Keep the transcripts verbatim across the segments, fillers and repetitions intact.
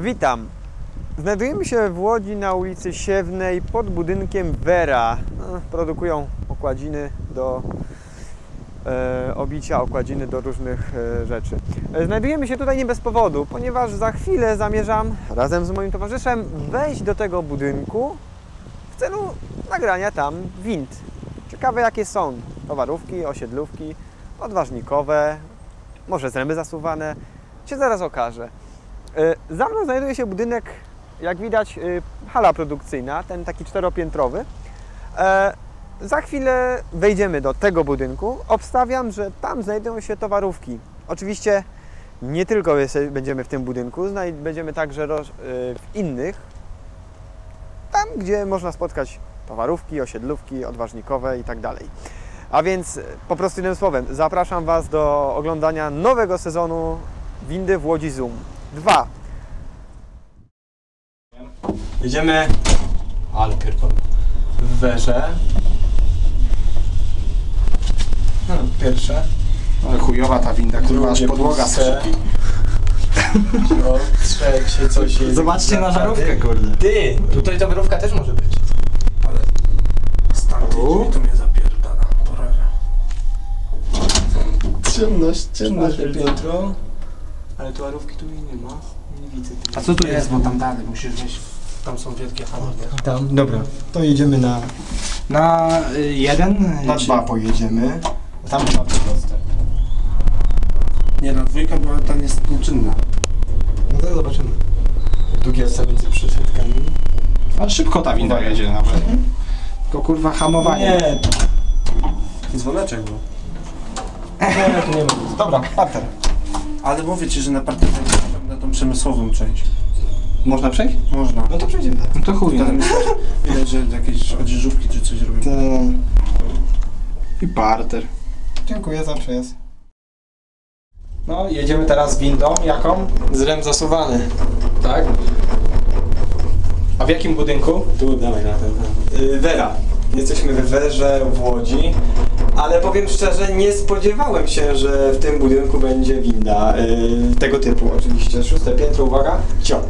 Witam. Znajdujemy się w Łodzi na ulicy Siewnej pod budynkiem Vera. No, produkują okładziny do e, obicia, okładziny do różnych e, rzeczy. Znajdujemy się tutaj nie bez powodu, ponieważ za chwilę zamierzam razem z moim towarzyszem wejść do tego budynku w celu nagrania tam wind. Ciekawe jakie są towarówki, osiedlówki, odważnikowe, może zręby zasuwane, się zaraz okaże. Za mną znajduje się budynek, jak widać, hala produkcyjna, ten taki czteropiętrowy. Za chwilę wejdziemy do tego budynku. Obstawiam, że tam znajdują się towarówki. Oczywiście nie tylko będziemy w tym budynku, będziemy także w innych. Tam, gdzie można spotkać towarówki, osiedlówki, odważnikowe i tak dalej. A więc po prostu jednym słowem, zapraszam Was do oglądania nowego sezonu Windy w Łodzi Zoom. Dwa. Jedziemy, ale pierdolę, w Werze. No, pierwsze. Ale chujowa ta winda, kurwa, aż podłoga skrzypi. Trzecie, coś jest. Zobaczcie na żarówkę, kurde. Ty, tutaj ta żarówka też może być. Ale stary, to mnie zapierdala, porera. Ciemność, ciemność. Piętro. Ale tu arówki tu nie ma, nie widzę. A co tu jest, bo tam dalej musisz wejść, tam są wielkie haloty. Dobra, to jedziemy na... Na jeden? Na dwa pojedziemy. Tam trzeba proste. Nie, na dwójkę, bo ta jest nieczynna. No to zobaczymy. Długielce między przesiadkami. A szybko ta winda jedzie nawet. Tylko kurwa hamowanie. Nie. Dzwoneczek był. Nie, tu nie ma. Dobra, parter. Ale mówię ci, że na parterze na tą przemysłową część. Można przejść? Można. No to przejdziemy. No to chuj. Widać, że jakieś odzieżówki czy coś robimy. Ten... I parter. Dziękuję za przejazd. No, jedziemy teraz windą. Jaką? Zrem zasuwany. Tak? A w jakim budynku? Tu, dawaj na ten. Vera. Jesteśmy w Werze w Łodzi. Ale powiem szczerze, nie spodziewałem się, że w tym budynku będzie winda yy, tego typu oczywiście. Szóste piętro, uwaga, cio.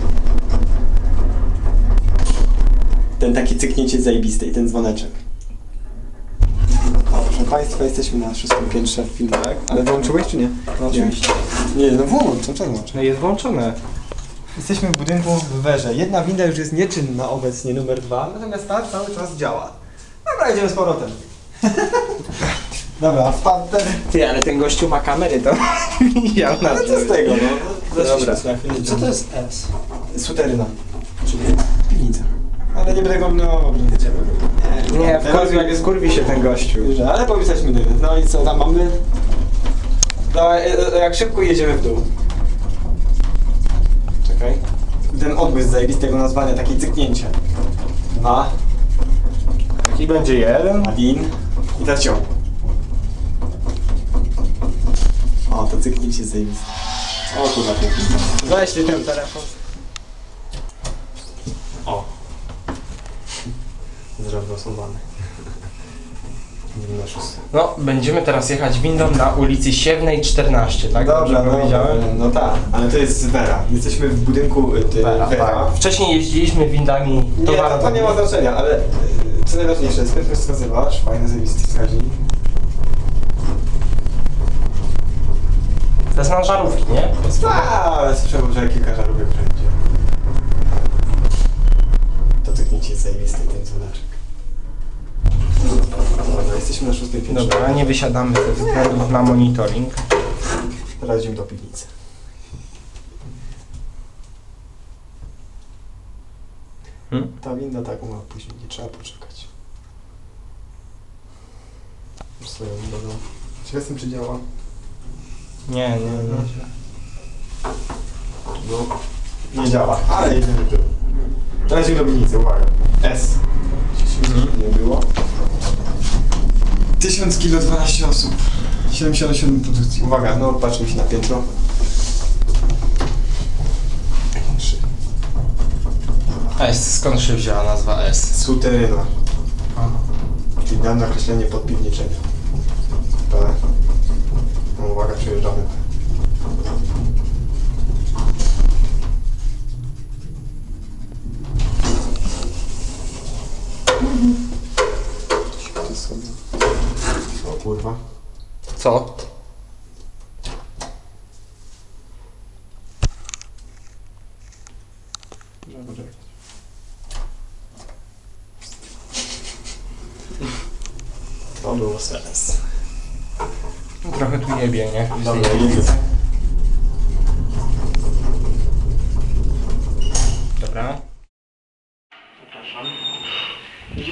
Ten taki cyknięcie zajebiste i ten dzwoneczek. O, proszę Państwa, jesteśmy na szóstym piętrze w filmie, tak? Ale włączyłeś czy nie? No, oczywiście. Nie, no włącz, no czemu włącz? No jest włączone. Jesteśmy w budynku w Werze. Jedna winda już jest nieczynna obecnie, numer dwa, natomiast ta cały czas działa. Dobra, jedziemy z powrotem. Dobra, wpadł ten... Ty, ale ten gościu ma kamery, to widział nas. Ale co z tego, no? Dobra, co to jest S? Suteryna. Czyli piwnica. Ale nie będę go... No, nie, nie, w końcu jak skurwi się ten gościu. Ale popisaliśmy dymy. No i co tam mamy? No, jak szybko jedziemy w dół. Czekaj. Ten odbłysk zajebistego nazwania, takie cyknięcie. Dwa. I będzie jeden. Alin. I teraz ciąg. O, to cyknięcie zajebiste. O kurwa, pięknie. Weźcie ten telefon. O. Zdrowo osobany. No, będziemy teraz jechać windą na ulicy Siewnej czternaście, tak? Dobrze, dobrze powiedziałem. No, no tak, ale to jest Vera. Jesteśmy w budynku ty, Vera. Vera. Tak. Wcześniej jeździliśmy windami towarowymi. To nie ma znaczenia, ale... Co najważniejsze, jest pierwszy wskazywasz, fajny, zajebisty wskaźnik. To jest na żarówki, nie? Aaaa, słyszałem, że kilka żarówek będzie. To cyknięcie jest zajebiste, ten cudaczek. Dobra, jesteśmy na szóstej piętrze. Dobra, nie wysiadamy ze względów na monitoring. Teraz idziemy do piwnicy. Hmm? Ta winda tak ma później, nie trzeba poczekać. swoją drogą. Czy jestem, czy działa? Nie, nie, nie. No, nie działa, ale jedziemy tu. Teraz idziemy do minicy, uwaga. S. Mhm. Nie było. tysiąc kilo, dwanaście osób. siedemdziesiąt siedem produkcji. Uwaga, no patrzmy się na piętro. S. Skąd się wzięła nazwa S? Suteryna. Czyli dawne określenie podpiwniczenia. P. No, uwaga, przejeżdżamy. O kurwa. Co? To było sens. Trochę tu jebie, nie? Dobra, jedzie. Dobra. Zapraszam.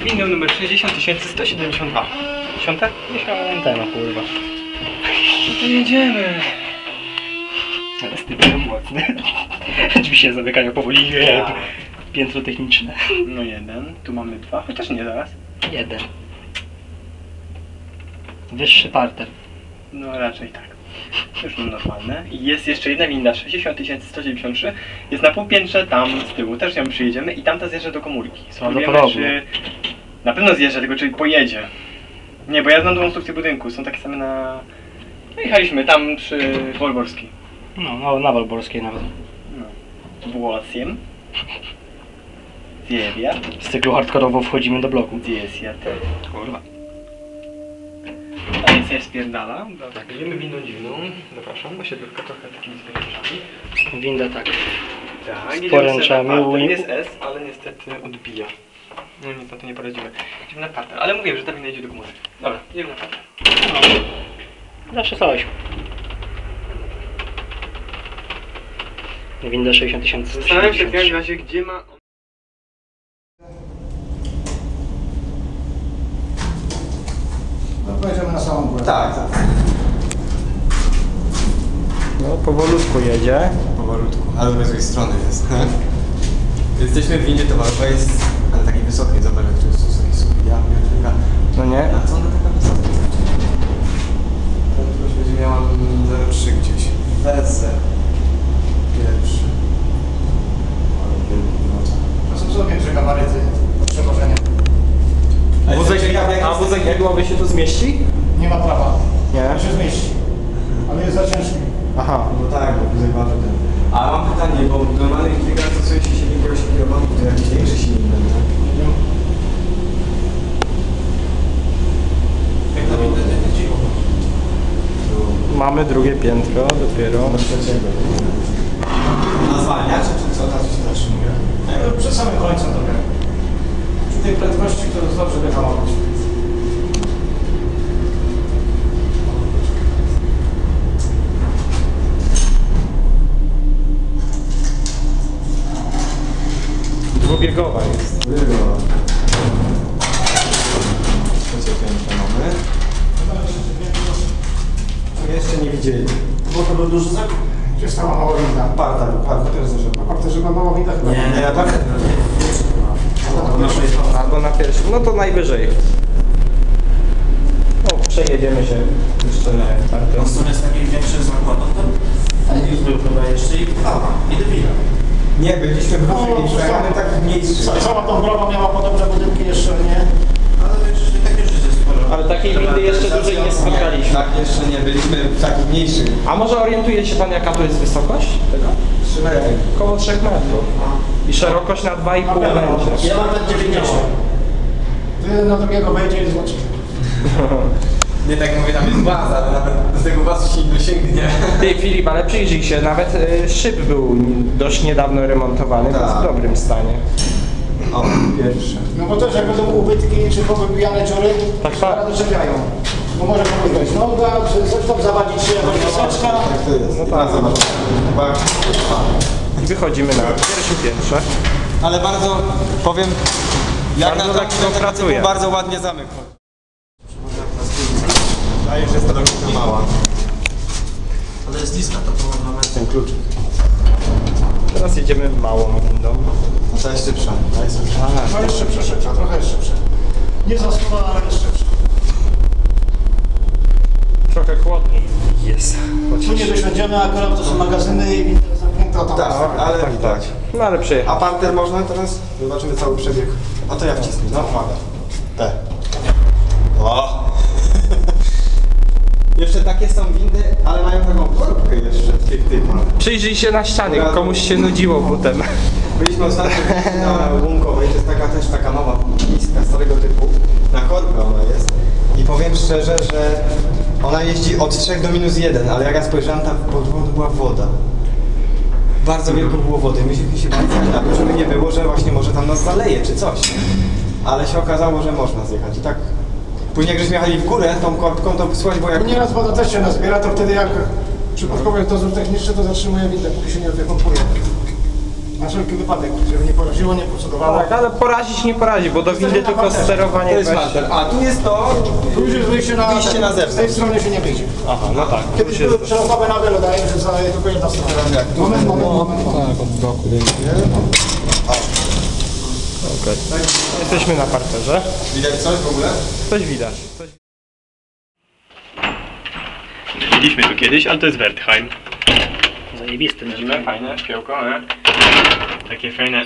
Gminny numer sześćdziesiąt tysięcy sto siedemdziesiąt dwa. Dziesiąte? Dziesiąte, no kurwa. No to jedziemy. Teraz ty byłem mocny. Drzwi się zamykają powoli. Ja. Piętro techniczne. No jeden, tu mamy dwa, chociaż nie zaraz. Jeden. Wyższy parter. No raczej tak. Już mam normalne. I jest jeszcze jedna winda, sześćdziesiąt tysięcy sto dziewięćdziesiąt trzy. Jest na półpiętrze, tam z tyłu. Też ją przyjedziemy i tamta zjeżdża do komórki. Spróbujemy, czy... Na pewno zjeżdża, tylko czy pojedzie. Nie, bo ja znam tą konstrukcję budynku. Są takie same na... No jechaliśmy tam przy Wolborskiej. No, no na Wolborskiej nawet. No. Włosiem. Zjewia. Z cyklu hardkorowo wchodzimy do bloku. Zjewia. Kurwa. A nic nie spierdala. Dobra, tak, jedziemy windą dziwną. Zapraszam, bo się tylko trochę takimi sporęczami. Winda tak. Tak, z poręczami. Ten jest S, ale niestety odbija. No nic, na to nie poradzimy. Idziemy na parter, ale mówiłem, że ta winda idzie do góry. Dobra, idziemy na parter. No. Zawsze coś. Winda sześćdziesiąt tysięcy. Zastanawiam się w każdym razie, gdzie ma... No pojedziemy na samą górę. Tak, tak. No powolutku jedzie. Powolutku, ale z drugiej strony jest. Jesteśmy w windzie towarowej, ale takiej wysokiej, zobacz, jak tu jest sobie skupiamy. No nie? A co ona taka wysoka? Prędkość będzie miała zero przecinek trzy gdzieś. Wersy. Pierwszy. Proszę, co wiem, że gabaryty do przewożenia. A wózek, a wózek jak głowy się tu zmieści? Nie ma prawa. Nie? Się zmieści. Ale jest za ciężki. Aha. No tak, bo wózek waży ten. A mam pytanie, bo w normalnych dźwigach stosuje się silnik ośmiobamów, to jakiś większy silnik będą, tak? No. Jak to będzie dziwo? Mamy drugie piętro dopiero. Do trzeciego. Na zwalniacze, czy co? Tam coś też mówię. Przed samym końcem dopiero. Przy tej prędkości, która jest dobrze wyhamować. Dwubiegowa jest. Dwubiegowa. Trzecie piętro mamy. To jeszcze nie widzieli. Bo to był duży zakup. Czy jest mała winda? Parta, parta też zażywa. Parta żywa mała winda chyba. Nie, ja tak? Albo na pierwszym, no to najwyżej. No, przejedziemy się jeszcze na parkę. On są jest takim większym zakładem, ale nie był chyba jeszcze i nie dowina. Nie, byliśmy w dużej liczbie, mamy takich miejsc. Cała tą groba miała podobne budynki jeszcze, nie? Ale jeszcze takie rzeczy sporo. Ale takiej windy jeszcze dużej nie spotkaliśmy. Tak, jeszcze nie, byliśmy w takich mniejszych. A może orientuje się pan, jaka to jest wysokość tego? trzy metry. Koło trzech metrów. I szerokość na dwa i pół będzie. Ja mam dziewięćdziesiąt. Ty na drugiego wejdzie i złoczy. Nie tak mówię, tam jest baza, ale nawet z tego basu się nie dosięgnie. Ty Filip, ale przyjrzyj się, nawet y, szyb był dość niedawno remontowany, Ta. więc w dobrym stanie. O, pierwsze. No bo też jak będą ubytki czy powybijane dziury, tak, to rady czepiają. Bo może komuś dojść noga, czy coś tam zawadzić się jakaś pieseczka. Tak to jest. No tak, zobacz. I wychodzimy na pierwszym piętrze. Ale bardzo, powiem, jak bardzo na tak to pracuje, bardzo ładnie zamykło. wydaje, że jest ta nożyczka mała. Ale jest niska, to połowa metra. Ten kluczyk. Teraz jedziemy małą windą. No to jest szybsza. To jest szybsza. A, to jest szybsza, szybsza, trochę jest szybsza. Nie zasłona, ale jest szybsza. Trochę chłodniej jest. Później wysiądziemy, a akurat to są magazyny i winda zamknięta tam. Tak, ale tak, tak. No ale przyjechać. A parter można teraz? Zobaczymy cały przebieg. A to ja wcisnę, no pomaga. Te. O! Jeszcze takie są windy, ale mają taką korbkę jeszcze w tych typach. Przyjrzyj się na ścianie, Ura, komuś się nudziło potem. Byliśmy ostatnio na Łunkowej, to jest taka też taka nowa niska, starego typu. Na korbę ona jest. I powiem szczerze, że ona jeździ od trzech do minus jeden, ale jak ja spojrzałem, tam pod wodą była woda. Bardzo wielko było wody. Myśleliśmy się bardzo tak, żeby nie było, że właśnie może tam nas zaleje czy coś. Ale się okazało, że można zjechać. I tak później, jak żeśmy jechali w górę tą korbką, to słuchaj, bo jak... Nieraz woda też się nazbiera, to wtedy jak przypadkowo jak dozór techniczny, to zatrzymuje windę, póki się nie wypompuje. Na wszelki wypadek, żeby nie poraziło, nie procedowało. Tak, ale porazić nie porazi, bo do windy tylko sterowanie... To jest parter. A tu jest to... Tu już jest wyjście na, wyjście na zewnątrz. Z tej strony się nie wyjdzie. Aha, no tak. Kiedyś były przelotowe na wiele, daje, że za tylko jedna strona. Moment, moment, moment. Okay. Jesteśmy na parterze. Widać coś w ogóle? Coś widać. Coś... Byliśmy tu kiedyś, ale to jest Wertheim. Zajebiste. Widzimy, fajne szpiełko, nie? Takie fajne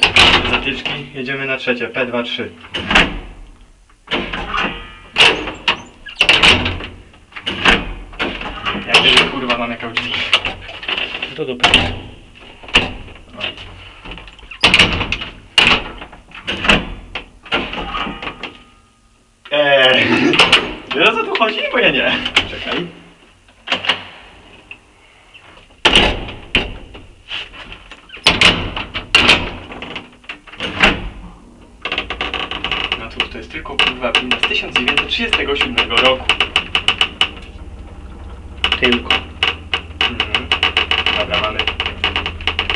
zatyczki. Jedziemy na trzecie, P dwadzieścia trzy. Jak gdyby kurwa mamy kałdzik. To dupy. Eee, wiele za tu chodzi? Bo ja nie. Czekaj. No cóż, to jest tylko kurwa winda z tysiąc dziewięćset trzydziestego siódmego roku. Tylko. Mhm. Dobra, mamy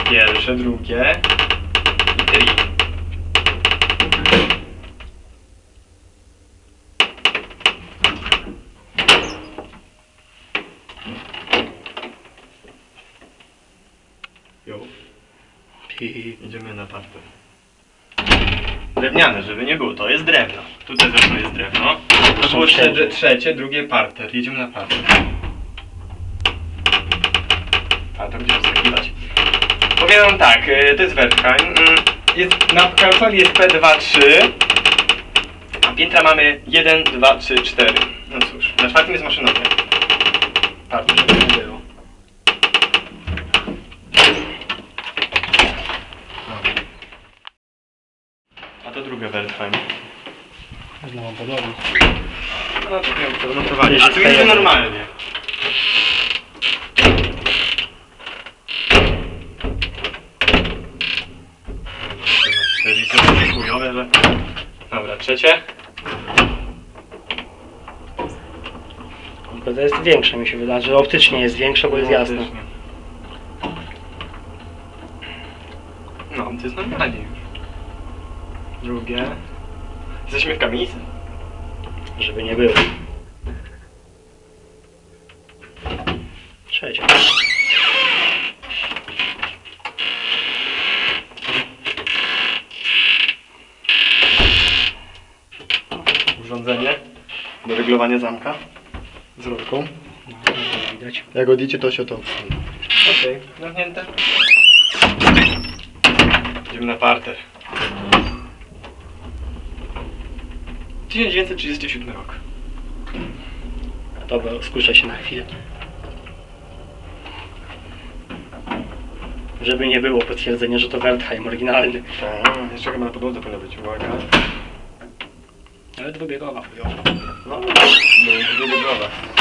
pierwsze, drugie i trzy. I idziemy na parter. Drewniane, żeby nie było, to jest drewno. Tutaj zresztą jest drewno. To było trzecie, trzecie, drugie parter. Jedziemy na parter. Parter gdzie wskakiwać. Powiem wam tak, to jest Wertheim. Na kartoli jest P dwadzieścia trzy. A piętra mamy jeden, dwa, trzy, cztery. No cóż, na czwartym jest maszynowy. Parter, żeby nie było. To drugie Wertheim. Można mam podobno. No to wiem, to A tu jest normalnie. Cztery są takie chujowe, że... Dobra, trzecie. To jest większe, mi się wydaje, że optycznie jest większe, bo jest jasne. No, to jest normalnie już. Drugie. Jesteśmy w kamienicy. Żeby nie było. Trzecie. Urządzenie do reglowania zamka z rurką. Widać. Jak odjecie, to się to odsunie. Okej, okay. Zamknięte. Idziemy na parter. tysiąc dziewięćset trzydziesty siódmy rok. Dobra, skuszę się na chwilę. Żeby nie było potwierdzenia, że to Wertheim oryginalny. Tak, jeszcze chyba na podłodze powinna być, uwaga. Ale dwubiegowa chujowa. No, dwubiegowa.